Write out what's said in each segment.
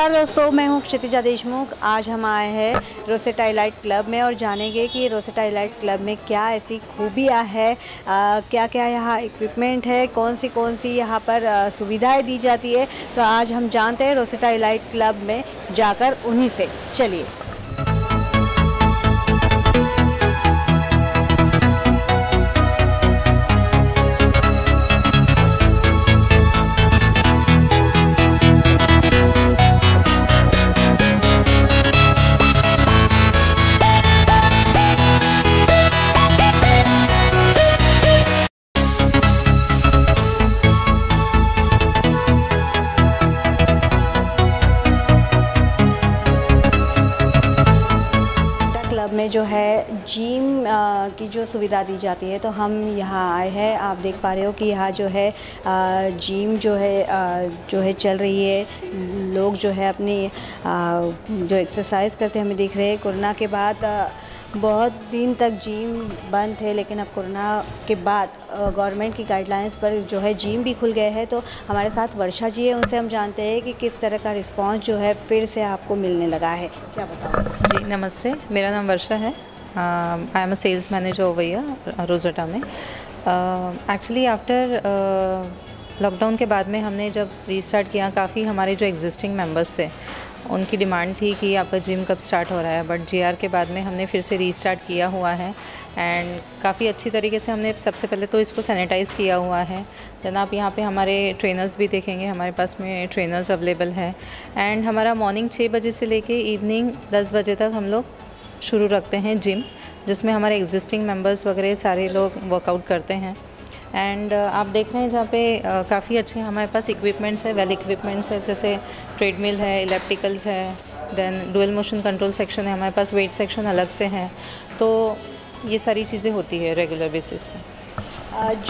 नमस्कार दोस्तों, मैं हूं क्षितिजा देशमुख। आज हम आए हैं रोसेटा एलाइट क्लब में और जानेंगे कि रोसेटा एलाइट क्लब में क्या ऐसी खूबियां है, क्या क्या यहाँ इक्विपमेंट है, कौन सी यहाँ पर सुविधाएं दी जाती है। तो आज हम जानते हैं रोसेटा एलाइट क्लब में जाकर उन्हीं से। चलिए, में जो है जिम की जो सुविधा दी जाती है, तो हम यहाँ आए हैं। आप देख पा रहे हो कि यहाँ जो है जिम जो है चल रही है। लोग जो है अपनी जो एक्सरसाइज करते हमें दिख रहे हैं। कोरोना के बाद बहुत दिन तक जिम बंद थे, लेकिन अब कोरोना के बाद गवर्नमेंट की गाइडलाइंस पर जो है जिम भी खुल गए हैं। तो हमारे साथ वर्षा जी है, उनसे हम जानते हैं कि किस तरह का रिस्पांस जो है फिर से आपको मिलने लगा है, क्या बताओ जी। नमस्ते, मेरा नाम वर्षा है। I am a sales manager over here Rosetta में। एक्चुअली आफ्टर लॉकडाउन के बाद में हमने जब रीस्टार्ट किया, काफ़ी हमारे जो एग्जिस्टिंग मेंबर्स थे उनकी डिमांड थी कि आपका जिम कब स्टार्ट हो रहा है, बट जीआर के बाद में हमने फिर से रीस्टार्ट किया हुआ है। एंड काफ़ी अच्छी तरीके से हमने सबसे पहले तो इसको सैनिटाइज़ किया हुआ है। देन आप यहाँ पे हमारे ट्रेनर्स भी देखेंगे, हमारे पास में ट्रेनर्स अवेलेबल है। एंड हमारा मॉर्निंग 6 बजे से लेके इवनिंग 10 बजे तक हम लोग शुरू रखते हैं जिम, जिसमें हमारे एग्जिस्टिंग मेम्बर्स वगैरह सारे लोग वर्कआउट करते हैं। एंड आप देख रहे हैं जहाँ पे काफ़ी अच्छे हमारे पास इक्विपमेंट्स है, वेल इक्विपमेंट्स है, जैसे ट्रेडमिल है, इलेप्टिकल्स है, then dual motion control section है हमारे पास, वेट सेक्शन अलग से है। तो ये सारी चीज़ें होती है रेगुलर बेसिस पे।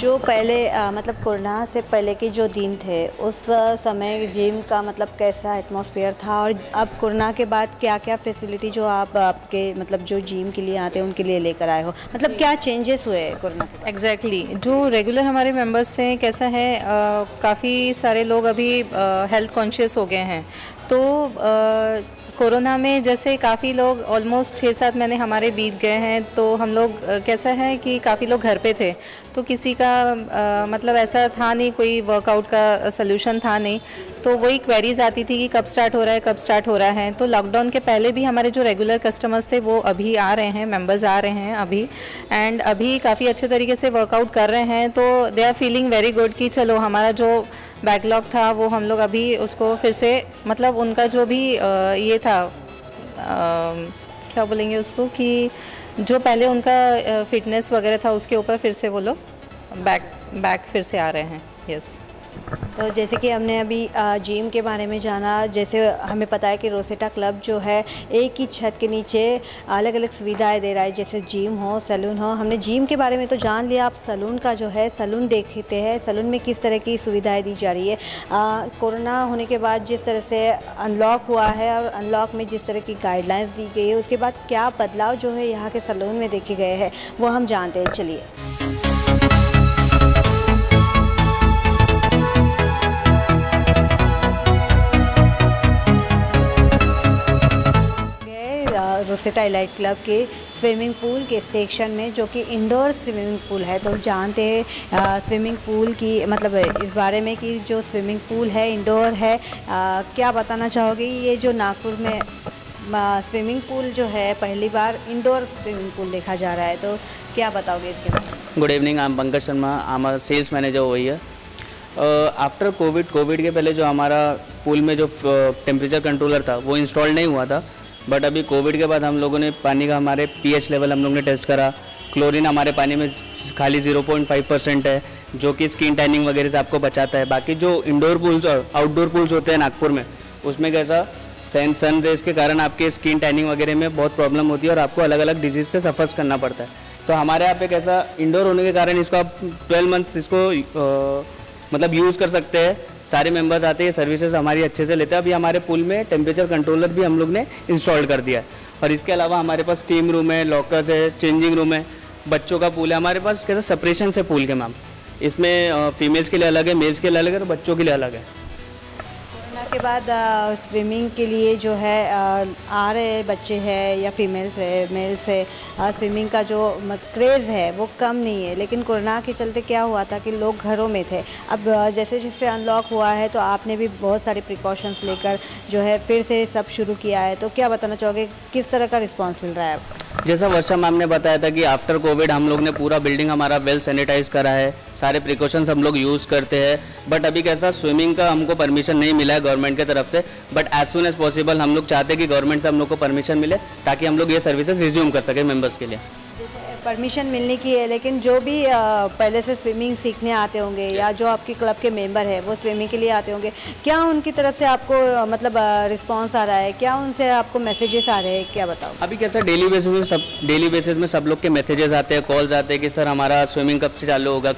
जो पहले मतलब कोरोना से पहले के जो दिन थे, उस समय जिम का मतलब कैसा एटमॉस्फेयर था, और अब कोरोना के बाद क्या क्या फैसिलिटी जो आप आपके मतलब जो जिम के लिए आते हैं उनके लिए लेकर आए हो, मतलब क्या चेंजेस हुए कोरोना के बाद? एग्जैक्टली, जो रेगुलर हमारे मेंबर्स थे, कैसा है काफ़ी सारे लोग अभी हेल्थ कॉन्शियस हो गए हैं। तो कोरोना में जैसे काफ़ी लोग ऑलमोस्ट 6-7 महीने हमारे बीत गए हैं, तो हम लोग कैसा है कि काफ़ी लोग घर पे थे, तो किसी का मतलब ऐसा था नहीं, कोई वर्कआउट का सोल्यूशन था नहीं। तो वही क्वेरीज आती थी कि कब स्टार्ट हो रहा है, कब स्टार्ट हो रहा है। तो लॉकडाउन के पहले भी हमारे जो रेगुलर कस्टमर्स थे वो अभी आ रहे हैं, मेंबर्स आ रहे हैं अभी, एंड अभी काफ़ी अच्छे तरीके से वर्कआउट कर रहे हैं। तो they are feeling very good कि चलो हमारा जो बैकलॉग था वो हम लोग अभी उसको फिर से मतलब उनका जो भी ये था क्या बोलेंगे उसको, कि जो पहले उनका फिटनेस वगैरह था उसके ऊपर फिर से वो लोग बैक फिर से आ रहे हैं। यस, तो जैसे कि हमने अभी जिम के बारे में जाना, जैसे हमें पता है कि रोसेटा क्लब जो है एक ही छत के नीचे अलग अलग सुविधाएं दे रहा है, जैसे जिम हो, सैलून हो। हमने जिम के बारे में तो जान लिया, आप सैलून का जो है सैलून देखते हैं, सैलून में किस तरह की सुविधाएं दी जा रही है। कोरोना होने के बाद जिस तरह से अनलॉक हुआ है और अनलॉक में जिस तरह की गाइडलाइंस दी गई है, उसके बाद क्या बदलाव जो है यहाँ के सैलून में देखे गए हैं वो हम जानते हैं। चलिए, रोसेटा एलाइट क्लब के स्विमिंग पूल के सेक्शन में, जो कि इंडोर स्विमिंग पूल है, तो जानते हैं स्विमिंग पूल की मतलब इस बारे में कि जो स्विमिंग पूल है इंडोर है, क्या बताना चाहोगे? ये जो नागपुर में स्विमिंग पूल जो है पहली बार इंडोर स्विमिंग पूल देखा जा रहा है, तो क्या बताओगे इसके बारे में? Good evening, I am Pankaj Sharma, I am sales manager over here. After Covid के पहले जो हमारा पूल में जो टेम्परेचर कंट्रोलर था वो इंस्टॉल नहीं हुआ था, बट अभी कोविड के बाद हम लोगों ने पानी का हमारे पीएच लेवल हम लोग ने टेस्ट करा। क्लोरीन हमारे पानी में खाली 0.5% है, जो कि स्किन टैनिंग वगैरह से आपको बचाता है। बाकी जो इंडोर पूल्स और आउटडोर पूल्स होते हैं नागपुर में, उसमें कैसा सन रेज के कारण आपके स्किन टैनिंग वगैरह में बहुत प्रॉब्लम होती है और आपको अलग अलग डिजीज़ से सफ़र्स करना पड़ता है। तो हमारे यहाँ पे कैसा इंडोर होने के कारण इसको आप 12 मंथ्स इसको मतलब यूज़ कर सकते हैं। सारे मेंबर्स आते हैं, सर्विसेज हमारी अच्छे से लेते हैं। अभी हमारे पूल में टेम्परेचर कंट्रोलर भी हम लोग ने इंस्टॉल कर दिया है, और इसके अलावा हमारे पास टीम रूम है, लॉकर्स है, चेंजिंग रूम है, बच्चों का पूल है। हमारे पास कैसा सेपरेशन से पूल के मैम, इसमें फीमेल्स के लिए अलग है, मेल्स के लिए अलग है, तो बच्चों के लिए अलग है। उसके बाद स्विमिंग के लिए जो है आ रहे बच्चे हैं या फीमेल्स है मेल्स है, स्विमिंग का जो क्रेज़ है वो कम नहीं है। लेकिन कोरोना के चलते क्या हुआ था कि लोग घरों में थे। अब जैसे जैसे अनलॉक हुआ है तो आपने भी बहुत सारे प्रिकॉशंस लेकर जो है फिर से सब शुरू किया है, तो क्या बताना चाहोगे किस तरह का रिस्पॉन्स मिल रहा है आपको? जैसा वर्षा मैम ने बताया था कि आफ्टर कोविड हम लोग ने पूरा बिल्डिंग हमारा वेल सैनिटाइज करा है, सारे प्रिकॉशंस हम लोग यूज़ करते हैं। बट अभी कैसा स्विमिंग का हमको परमिशन नहीं मिला है गवर्नमेंट की तरफ से, but as soon as possible हम लोग चाहते हैं कि गवर्नमेंट से हम लोग को परमिशन मिले ताकि हम लोग ये सर्विसेज रिज्यूम कर सकें मेम्बर्स के लिए। परमिशन मिलने की है, लेकिन जो भी पहले से स्विमिंग सीखने आते होंगे या जो आपके क्लब के मेंबर है वो स्विमिंग के लिए आते होंगे, क्या उनकी तरफ से आपको मतलब रिस्पांस आ रहा है, क्या उनसे आपको मैसेजेस आ रहे हैं, क्या बताओ? अभी कैसा डेली बेसिस में सब लोग के मैसेजेस आते हैं, कॉल्स आते हैं कि सर हमारा स्विमिंग कब से चालू होगा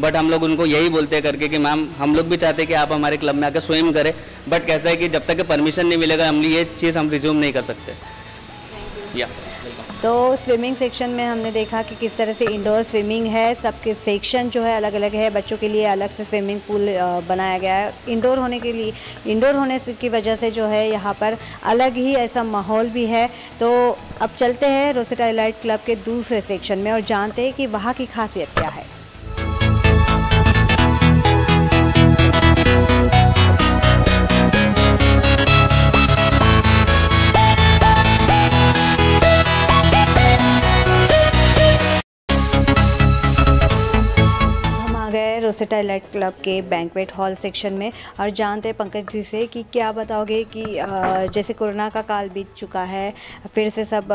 बट हम लोग उनको यही बोलते करके कि मैम हम लोग भी चाहते हैं कि आप हमारे क्लब में आकर स्विम करें, बट कैसा है कि जब तक परमिशन नहीं मिलेगा हम ये चीज़ हम रिज्यूम नहीं कर सकते। तो स्विमिंग सेक्शन में हमने देखा कि किस तरह से इंडोर स्विमिंग है, सबके सेक्शन जो है अलग अलग है, बच्चों के लिए अलग से स्विमिंग पूल बनाया गया है इंडोर होने के लिए। इंडोर होने की वजह से जो है यहाँ पर अलग ही ऐसा माहौल भी है। तो अब चलते हैं रोसेटा एलाइट क्लब के दूसरे सेक्शन में और जानते हैं कि वहाँ की खासियत क्या है। रोसेटा एलाइट क्लब के बैंक्वेट हॉल सेक्शन में और जानते हैं पंकज जी से कि क्या बताओगे कि जैसे कोरोना का काल बीत चुका है, फिर से सब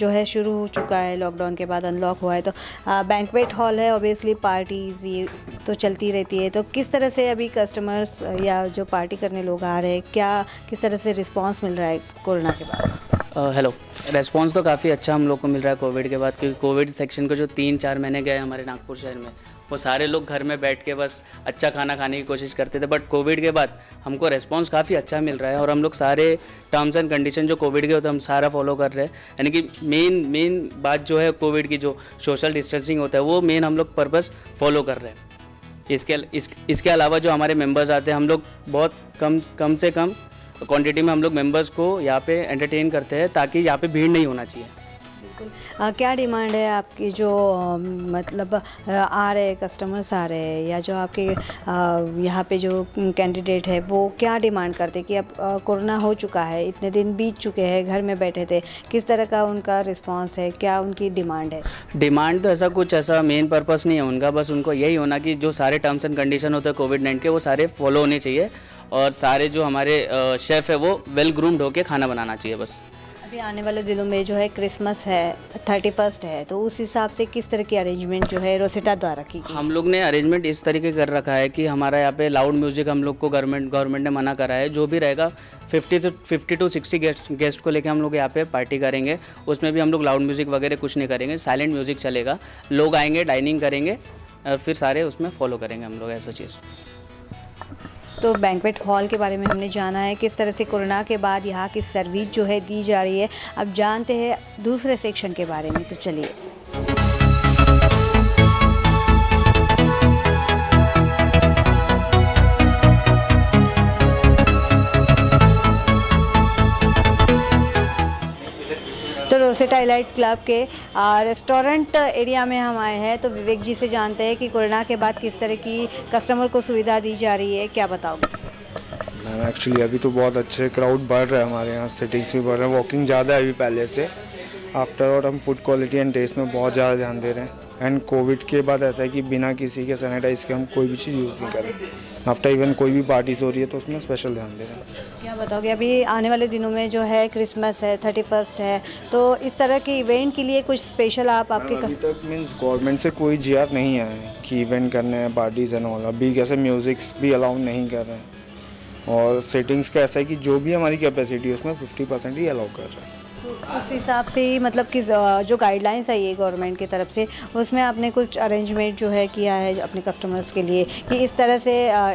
जो है शुरू हो चुका है लॉकडाउन के बाद, अनलॉक हुआ है, तो बैंक्वेट हॉल है, ऑब्वियसली पार्टीज़ ये तो चलती रहती है, तो किस तरह से अभी कस्टमर्स या जो पार्टी करने लोग आ रहे हैं, क्या किस तरह से रिस्पॉन्स मिल रहा है कोरोना के बाद? हेलो, रेस्पॉन्स तो काफ़ी अच्छा हम लोग को मिल रहा है कोविड के बाद, क्योंकि कोविड सेक्शन को जो 3-4 महीने गए हमारे नागपुर शहर में वो सारे लोग घर में बैठ के बस अच्छा खाना खाने की कोशिश करते थे, बट कोविड के बाद हमको रेस्पॉन्स काफ़ी अच्छा मिल रहा है और हम लोग सारे टर्म्स एंड कंडीशन जो कोविड के होते हैं हम सारा फॉलो कर रहे हैं। यानी कि मेन बात जो है कोविड की जो सोशल डिस्टेंसिंग होता है वो मेन हम लोग पर्पस फॉलो कर रहे हैं। इसके अलावा जो हमारे मेम्बर्स आते हैं हम लोग बहुत कम से कम क्वान्टिटी में हम लोग मेम्बर्स को यहाँ पे एंटरटेन करते हैं ताकि यहाँ पे भीड़ नहीं होना चाहिए। क्या डिमांड है आपकी जो मतलब आ रहे कस्टमर्स आ रहे हैं या जो आपके यहाँ पे जो कैंडिडेट है वो क्या डिमांड करते कि अब कोरोना हो चुका है, इतने दिन बीत चुके हैं, घर में बैठे थे, किस तरह का उनका रिस्पांस है, क्या उनकी डिमांड है? डिमांड तो ऐसा कुछ ऐसा मेन पर्पस नहीं है उनका, बस उनको यही होना कि जो सारे टर्म्स एंड कंडीशन होते हैं कोविड-19 के वो सारे फॉलो होने चाहिए और सारे जो हमारे शेफ़ है वो वेल ग्रूम्ड होकर खाना बनाना चाहिए। बस अभी आने वाले दिनों में जो है क्रिसमस है, 31 है, तो उस हिसाब से किस तरह की अरेंजमेंट जो है रोसेटा द्वारा की गई? हम लोग ने अरेंजमेंट इस तरीके कर रखा है कि हमारा यहाँ पे लाउड म्यूज़िक हम लोग को गवर्नमेंट ने मना करा है। जो भी रहेगा 50 से 60 गेस्ट को लेकर हम लोग यहाँ पे पार्टी करेंगे, उसमें भी हम लोग लाउड म्यूज़िक वगैरह कुछ नहीं करेंगे, साइलेंट म्यूज़िक चलेगा, लोग आएँगे डाइनिंग करेंगे और फिर सारे उसमें फॉलो करेंगे हम लोग ऐसा चीज़। तो बैंक्वेट हॉल के बारे में हमने जाना है किस तरह से कोरोना के बाद यहाँ की सर्विस जो है दी जा रही है। अब जानते हैं दूसरे सेक्शन के बारे में, तो चलिए। तो रोसेटा एलाइट क्लब के रेस्टोरेंट एरिया में हम आए हैं, तो विवेक जी से जानते हैं कि कोरोना के बाद किस तरह की कस्टमर को सुविधा दी जा रही है, क्या बताओगे? मैम एक्चुअली अभी तो बहुत अच्छे क्राउड बढ़ रहे हैं हमारे यहाँ, सिटिंग्स भी बढ़ रहे हैं, वॉकिंग ज़्यादा है अभी पहले से आफ्टर, और हम फूड क्वालिटी एंड टेस्ट में बहुत ज़्यादा ध्यान दे रहे हैं। एंड कोविड के बाद ऐसा है कि बिना किसी के सैनिटाइज़ के हम कोई भी चीज़ यूज़ नहीं कर रहे, आफ्टर इवन कोई भी पार्टीज हो रही है तो उसमें स्पेशल ध्यान दे रहे हैं। क्या बताओगे अभी आने वाले दिनों में जो है क्रिसमस है, 31 है, तो इस तरह के इवेंट के लिए कुछ स्पेशल आपके अभी तक मीन्स गवर्नमेंट से कोई जी आर नहीं आया है कि इवेंट करने हैं पार्टीज़ एंड ऑल। अभी कैसे म्यूज़िक्स भी अलाउ नहीं कर रहे हैं और सेटिंग्स का ऐसा है कि जो भी हमारी कैपेसिटी है उसमें 50% ही अलाउ कर रहे हैं। उस हिसाब से ही मतलब कि जो गाइडलाइंस है ये गवर्नमेंट की तरफ से, उसमें आपने कुछ अरेंजमेंट जो है किया है अपने कस्टमर्स के लिए कि इस तरह से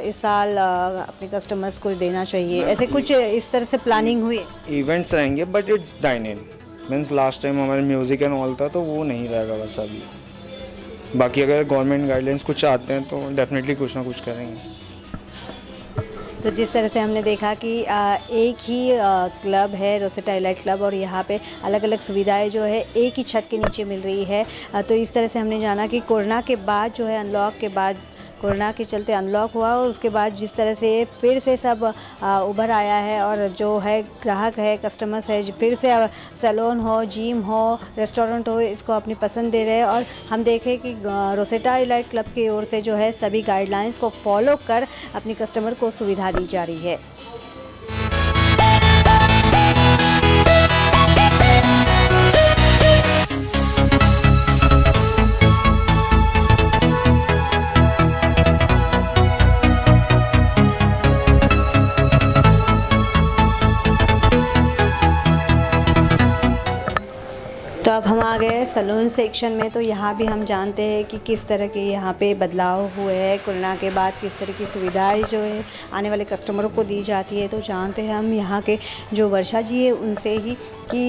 इस साल अपने कस्टमर्स को देना चाहिए, ऐसे कुछ इस तरह से प्लानिंग हुई? इवेंट्स रहेंगे but it's dining, means last time हमारे म्यूज़िक एंड ऑल था तो वो नहीं रहेगा बस अभी, बाकी अगर गवर्नमेंट गाइडलाइंस कुछ आते हैं तो डेफिनेटली कुछ ना कुछ करेंगे। तो जिस तरह से हमने देखा कि एक ही क्लब है रोसेटा एलाइट क्लब, और यहाँ पे अलग अलग सुविधाएं जो है एक ही छत के नीचे मिल रही है। तो इस तरह से हमने जाना कि कोरोना के बाद जो है, अनलॉक के बाद, कोरोना के चलते अनलॉक हुआ और उसके बाद जिस तरह से फिर से सब उभर आया है, और जो है ग्राहक है, कस्टमर्स है, फिर से सैलून हो, जिम हो, रेस्टोरेंट हो, इसको अपनी पसंद दे रहे हैं। और हम देखें कि रोसेटा एलाइट क्लब की ओर से जो है सभी गाइडलाइंस को फॉलो कर अपने कस्टमर को सुविधा दी जा रही है। तो अब हम आ गए सैलून सेक्शन में। तो यहाँ भी हम जानते हैं कि किस तरह के यहाँ पे बदलाव हुए हैं, कोरोना के बाद किस तरह की सुविधाएं जो है आने वाले कस्टमरों को दी जाती है। तो जानते हैं हम यहाँ के जो वर्षा जी है उनसे ही कि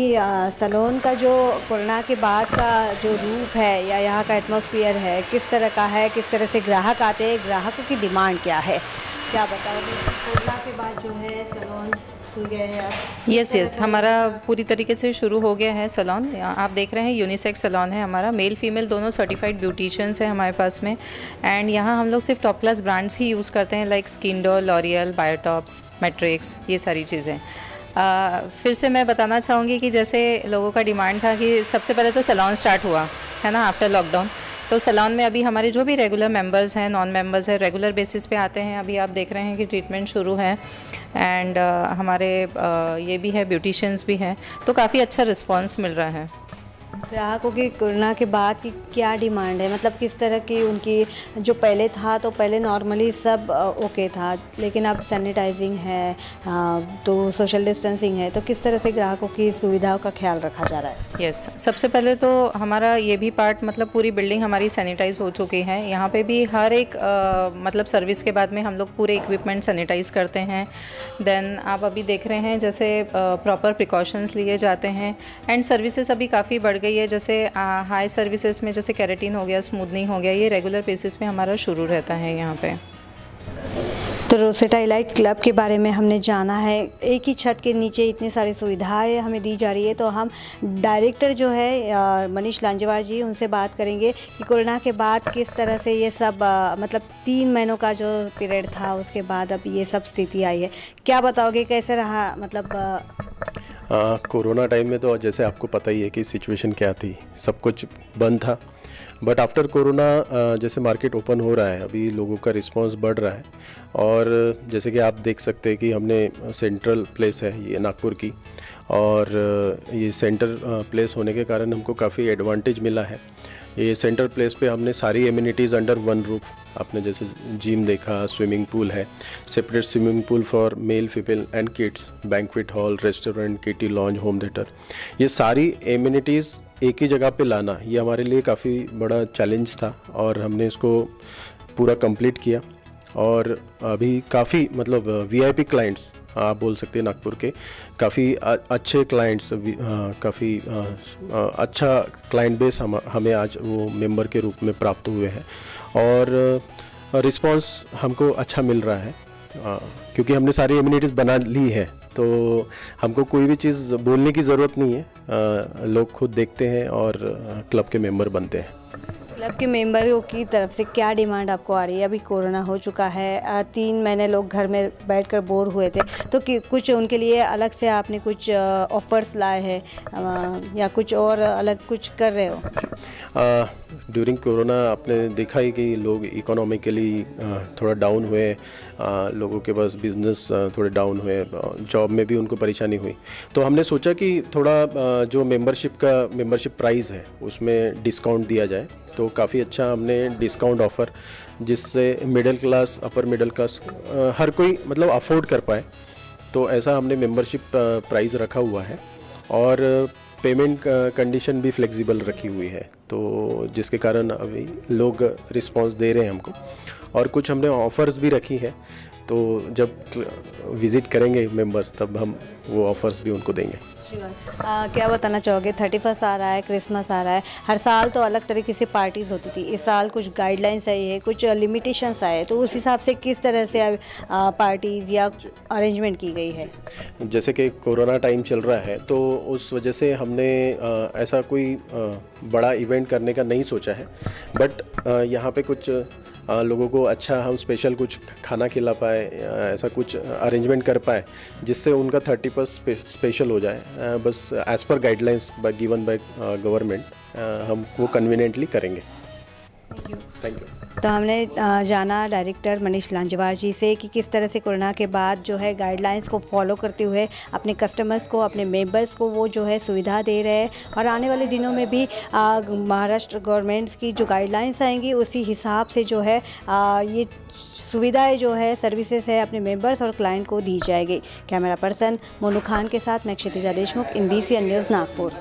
सैलून का जो कोरोना के बाद का जो रूप है या यहाँ का एटमॉस्फेयर है किस तरह का है, किस तरह से ग्राहक आते हैं, ग्राहकों की डिमांड क्या है, क्या बताओगे? कोरोना के बाद जो है सैलून यस, हमारा पूरी तरीके से शुरू हो गया है सैलून। आप देख रहे हैं यूनिसेक्स सैलून है हमारा, मेल फीमेल दोनों सर्टिफाइड ब्यूटिशियंस है हमारे पास में। एंड यहाँ हम लोग सिर्फ टॉप क्लास ब्रांड्स ही यूज़ करते हैं, लाइक स्किनडोल, लॉरियल, बायोटॉप्स, मैट्रिक्स, ये सारी चीज़ें। फिर से मैं बताना चाहूँगी कि जैसे लोगों का डिमांड था कि सबसे पहले तो सैलून स्टार्ट हुआ है ना आफ्टर लॉकडाउन, तो सैलून में अभी हमारे जो भी रेगुलर मेंबर्स हैं, नॉन मेंबर्स हैं, रेगुलर बेसिस पे आते हैं। अभी आप देख रहे हैं कि ट्रीटमेंट शुरू है एंड हमारे ये भी है, ब्यूटिशियंस भी हैं, तो काफ़ी अच्छा रिस्पांस मिल रहा है। ग्राहकों की कोरोना के बाद की क्या डिमांड है, मतलब किस तरह की उनकी, जो पहले था तो पहले नॉर्मली सब ओके था, लेकिन अब सैनिटाइजिंग है, तो सोशल डिस्टेंसिंग है, तो किस तरह से ग्राहकों की सुविधाओं का ख्याल रखा जा रहा है? यस, सबसे पहले तो हमारा ये भी पार्ट, मतलब पूरी बिल्डिंग हमारी सैनिटाइज हो चुकी है। यहाँ पे भी हर एक मतलब सर्विस के बाद में हम लोग पूरे इक्विपमेंट सैनिटाइज करते हैं। देन आप अभी देख रहे हैं जैसे प्रॉपर प्रिकॉशंस लिए जाते हैं एंड सर्विसेज अभी काफ़ी बढ़ गई है। जैसे हाई सर्विसेज में जैसे केराटिन हो गया, स्मूदनिंग हो गया, ये रेगुलर बेसिस में हमारा शुरू रहता है यहाँ पे। तो रोसेटा एलाइट क्लब के बारे में हमने जाना है, एक ही छत के नीचे इतनी सारी सुविधाएं हमें दी जा रही है। तो हम डायरेक्टर जो है मनीष लांजेवार जी, उनसे बात करेंगे कि कोरोना के बाद किस तरह से ये सब मतलब 3 महीनों का जो पीरियड था उसके बाद अब ये सब स्थिति आई है, क्या बताओगे कैसे रहा? मतलब कोरोना टाइम में तो जैसे आपको पता ही है कि सिचुएशन क्या थी, सब कुछ बंद था, बट आफ्टर कोरोना जैसे मार्केट ओपन हो रहा है, अभी लोगों का रिस्पांस बढ़ रहा है। और जैसे कि आप देख सकते हैं कि हमने सेंट्रल प्लेस है ये नागपुर की, और ये सेंट्रल प्लेस होने के कारण हमको काफ़ी एडवांटेज मिला है। ये सेंटर प्लेस पे हमने सारी एमिनिटीज़ अंडर वन रूफ, आपने जैसे जिम देखा, स्विमिंग पूल है, separate swimming pool for male, female and kids, banquet hall, restaurant, kitty lounge, home theatre, ये सारी एमिनिटीज़ एक ही जगह पे लाना ये हमारे लिए काफ़ी बड़ा चैलेंज था, और हमने इसको पूरा कंप्लीट किया। और अभी काफ़ी मतलब VIP क्लाइंट्स आप बोल सकते हैं नागपुर के, काफ़ी अच्छे क्लाइंट्स, काफ़ी अच्छा क्लाइंट बेस हमें आज वो मेंबर के रूप में प्राप्त हुए हैं, और रिस्पांस हमको अच्छा मिल रहा है क्योंकि हमने सारी एमिनिटीज़ बना ली है, तो हमको कोई भी चीज़ बोलने की ज़रूरत नहीं है। लोग खुद देखते हैं और क्लब के मेंबर बनते हैं। क्लब के मेंबरों की तरफ से क्या डिमांड आपको आ रही है? अभी कोरोना हो चुका है, 3 महीने लोग घर में बैठकर बोर हुए थे, तो कुछ उनके लिए अलग से आपने कुछ ऑफर्स लाए हैं या कुछ और अलग कुछ कर रहे हो? ड्यूरिंग कोरोना आपने देखा ही कि लोग इकोनॉमिकली थोड़ा डाउन हुए, लोगों के पास बिजनेस थोड़े डाउन हुए, जॉब में भी उनको परेशानी हुई, तो हमने सोचा कि थोड़ा जो मेंबरशिप प्राइस है उसमें डिस्काउंट दिया जाए। तो काफ़ी अच्छा हमने डिस्काउंट ऑफ़र, जिससे middle class, upper middle class, हर कोई मतलब अफोर्ड कर पाए, तो ऐसा हमने मेंबरशिप प्राइस रखा हुआ है। और पेमेंट कंडीशन भी फ्लेक्सिबल रखी हुई है, तो जिसके कारण अभी लोग रिस्पांस दे रहे हैं हमको। और कुछ हमने ऑफ़र्स भी रखी हैं, तो जब विज़िट करेंगे मेंबर्स तब हम वो ऑफ़र्स भी उनको देंगे। क्या बताना चाहोगे, 31 आ रहा है, क्रिसमस आ रहा है, हर साल तो अलग तरीके से पार्टीज़ होती थी, इस साल कुछ गाइडलाइंस आई है, कुछ लिमिटेशंस आए, तो उस हिसाब से किस तरह से पार्टीज़ या अरेंजमेंट की गई है? जैसे कि कोरोना टाइम चल रहा है तो उस वजह से हमने ऐसा कोई बड़ा इवेंट करने का नहीं सोचा है, बट यहाँ पे कुछ लोगों को अच्छा हम स्पेशल कुछ खाना खिला पाए, ऐसा कुछ अरेंजमेंट कर पाए जिससे उनका 31 स्पेशल हो जाए। बस as per guidelines given by government हम वो कन्वीनियंटली करेंगे। Thank you. तो हमने जाना डायरेक्टर मनीष लांजेवार जी से कि किस तरह से कोरोना के बाद जो है गाइडलाइंस को फॉलो करते हुए अपने कस्टमर्स को, अपने मेंबर्स को वो जो है सुविधा दे रहे हैं, और आने वाले दिनों में भी महाराष्ट्र गवर्नमेंट्स की जो गाइडलाइंस आएंगी उसी हिसाब से जो है ये सुविधाएं जो है सर्विसेज है अपने मेंबर्स और क्लाइंट को दी जाएगी। कैमरा पर्सन मोनू खान के साथ मैं क्षितिजा देशमुख, INBCN न्यूज़ नागपुर।